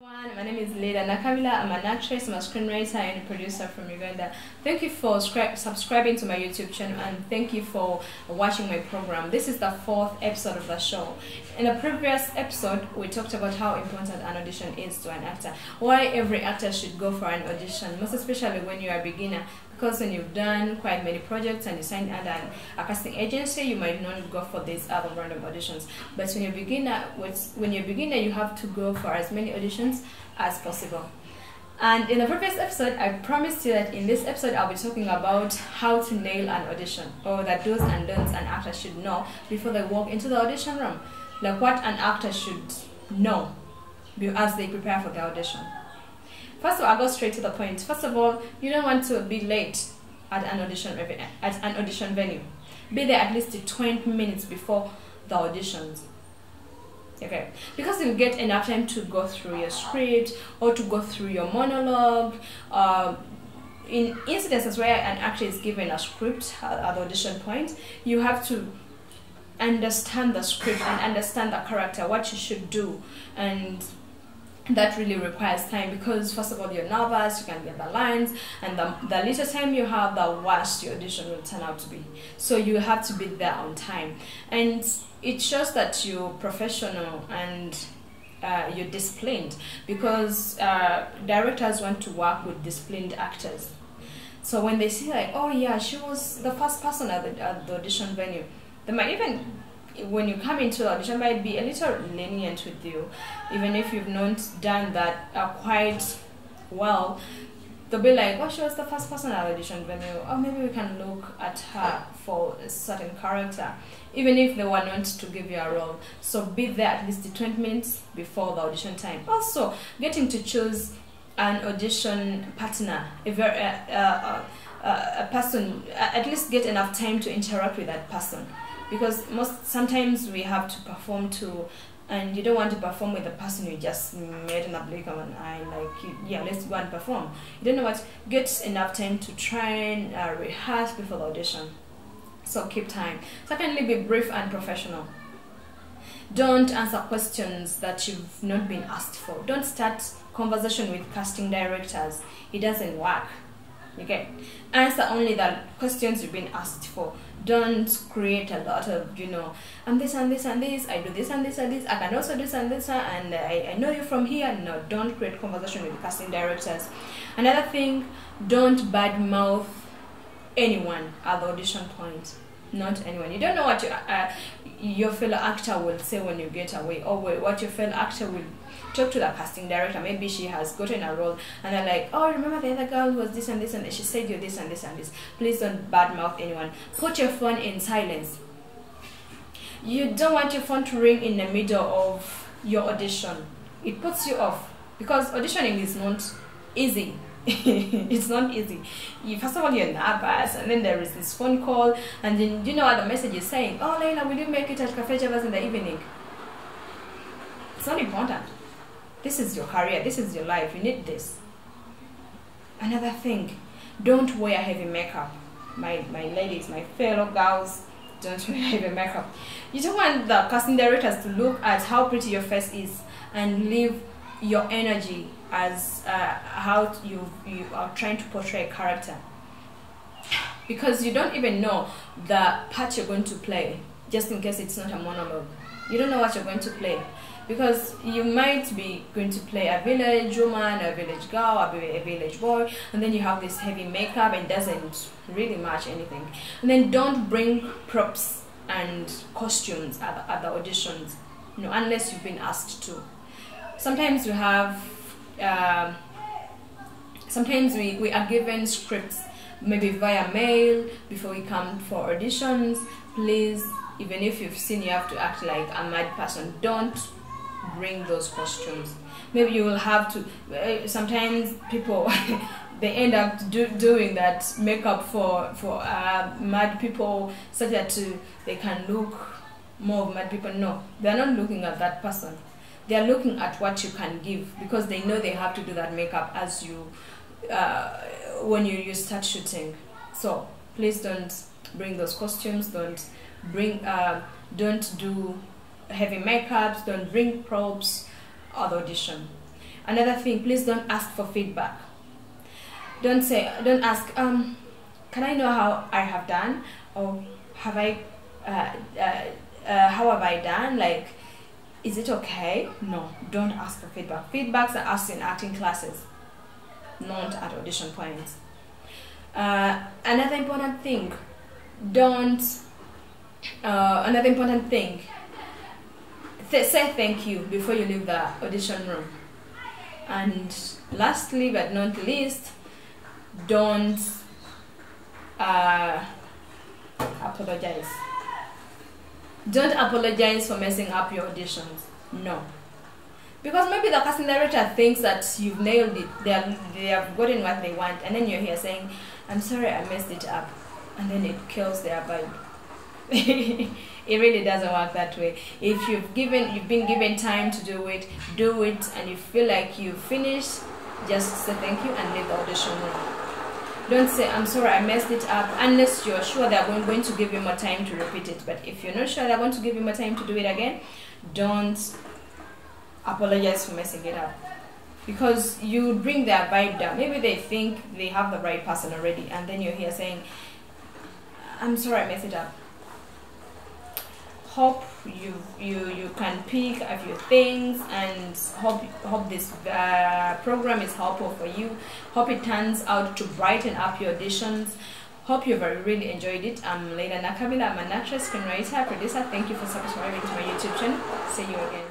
My name is Leda Nakamila. I'm an actress, I'm a screenwriter and producer from Uganda. Thank you for subscribing to my YouTube channel and thank you for watching my program. This is the 4th episode of the show. In the previous episode, we talked about how important an audition is to an actor. Why every actor should go for an audition, most especially when you are a beginner. Because when you've done quite many projects and you sign under a casting agency, you might not go for these other random auditions. But when you're a beginner, you have to go for as many auditions as possible. And in the previous episode, I promised you that in this episode, I'll be talking about how to nail an audition, or the do's and don'ts an actor should know before they walk into the audition room. Like what an actor should know as they prepare for the audition. First of all, I'll go straight to the point. First of all, you don't want to be late at an audition venue. Be there at least 20 minutes before the auditions. Okay, because you'll get enough time to go through your script or to go through your monologue. In instances where an actor is given a script at the audition point, you have to understand the script and understand the character, what you should do, and that really requires time because, first of all, you're nervous, you can get the lines, and the little time you have, the worse your audition will turn out to be. So you have to be there on time. And it shows that you're professional and you're disciplined because directors want to work with disciplined actors. So when they see like, oh yeah, she was the first person at the audition venue, they might even, when you come into the audition, might be a little lenient with you, even if you've not done that quite well. They'll be like, oh, she was the first person at the audition venue, or maybe we can look at her for a certain character, even if they were not to give you a role. So be there at least 20 minutes before the audition time. Also, getting to choose an audition partner, if you're a person, at least get enough time to interact with that person. Because sometimes we have to perform too, and you don't want to perform with the person you just made an application. Yeah, let's go and perform. You don't know what. Get enough time to try and rehearse before the audition. So keep time. Secondly, be brief and professional. Don't answer questions that you've not been asked for. Don't start conversation with casting directors. It doesn't work. Okay, answer only the questions you've been asked for. Don't create a lot of, you know, I'm this and this and this, I do this and this and this, I can also do this and this, and I know you from here. No, don't create conversation with casting directors. Another thing, don't badmouth anyone at the audition point. Not anyone. You don't know what your fellow actor will say when you get away, or what your fellow actor will talk to the casting director. Maybe she has gotten a role and they're like, oh, remember the other girl was this and this, and she said you this and this and this. Please don't badmouth anyone. Put your phone in silence. You don't want your phone to ring in the middle of your audition. It puts you off because auditioning is not easy. It's not easy. First of all, you're nervous, and then there is this phone call, and then you know what the message is saying. Oh, Leila, will you make it at Cafe Javas in the evening? It's not important. This is your career. This is your life. You need this. Another thing, don't wear heavy makeup. My ladies, my fellow girls, don't wear heavy makeup. You don't want the casting directors to look at how pretty your face is and leave your energy as how you are trying to portray a character, because you don't even know the part you're going to play. Just in case it's not a monologue, you don't know what you're going to play, because you might be going to play a village woman, a village girl, a village boy, and then you have this heavy makeup and doesn't really match anything. And then don't bring props and costumes at the auditions, you know, unless you've been asked to. Sometimes we have sometimes we are given scripts maybe via mail before we come for auditions. Please, even if you've seen, you have to act like a mad person. Don't bring those costumes. Maybe you will have to, sometimes people they end up doing that makeup for mad people, so that they can look more mad people. No, they're not looking at that person. They are looking at what you can give, because they know they have to do that makeup as you when you start shooting. So please don't bring those costumes. Don't bring don't do heavy makeups. Don't bring props at the audition. Another thing, please don't ask for feedback. Don't ask, can I know how I have done, or have I, how have I done, like, is it okay? No, don't ask for feedback. Feedbacks are asked in acting classes, not at audition points. Another important thing, say thank you before you leave the audition room. And lastly but not least, don't apologize. Don't apologize for messing up your auditions. No. Because maybe the casting director thinks that you've nailed it, they have gotten what they want, and then you're here saying, I'm sorry I messed it up, and then it kills their vibe. It really doesn't work that way. If you've been given time to do it, and you feel like you finished, just say thank you and leave the audition room. Don't say, I'm sorry, I messed it up, unless you're sure they're going to give you more time to repeat it. But if you're not sure they're going to give you more time to do it again, don't apologize for messing it up. Because you bring their vibe down. Maybe they think they have the right person already, and then you're here saying, I'm sorry, I messed it up. Hope you can pick a few things, and hope this program is helpful for you. Hope it turns out to brighten up your auditions. Hope you've really enjoyed it. I'm Leda Nakamila. I'm an actress, screenwriter, producer. Thank you for subscribing to my YouTube channel. See you again.